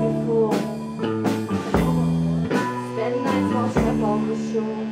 before. Spend nights lost up on the shore.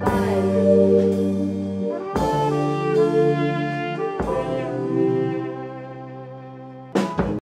Bye.